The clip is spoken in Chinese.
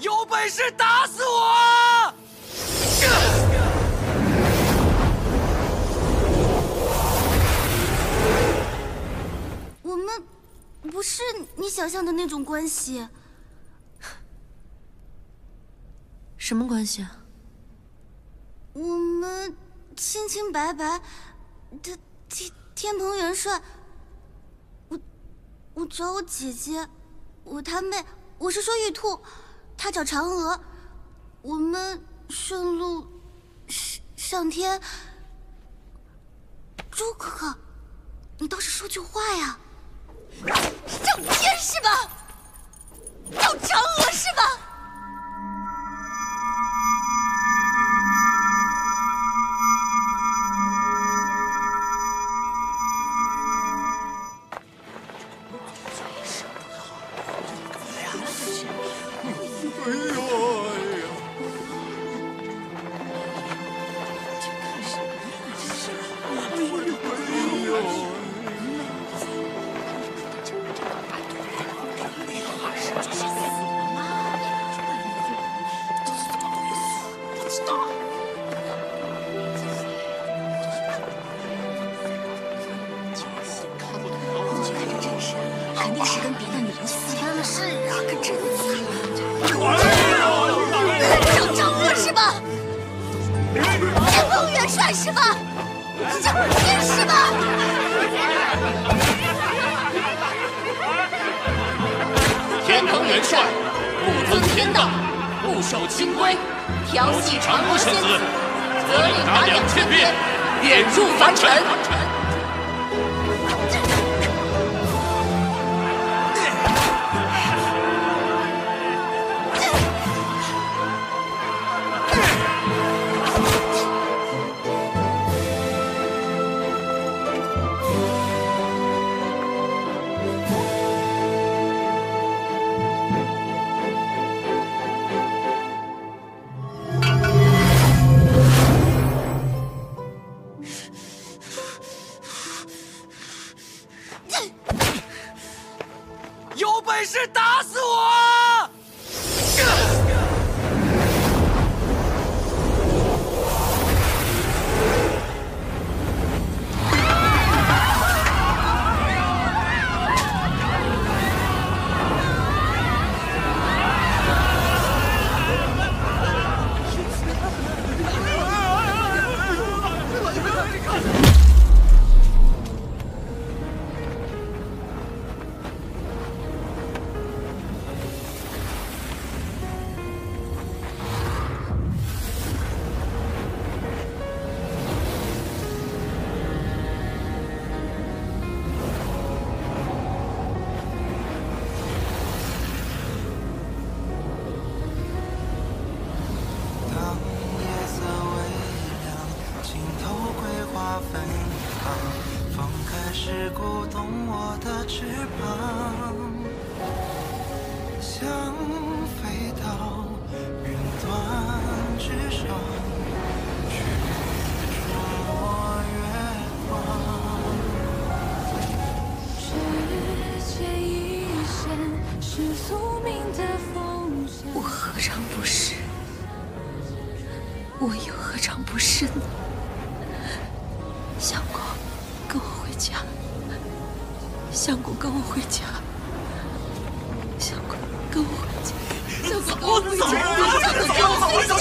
有本事打死我啊！我们不是你想象的那种关系。什么关系啊？我们清清白白的天蓬元帅。 我找我姐姐，我他妹，我是说玉兔，她找嫦娥，我们顺路上天。朱可可，你倒是说句话呀！找天是吧？找嫦娥是吧？ 相公，跟我回家！相公，跟我回家！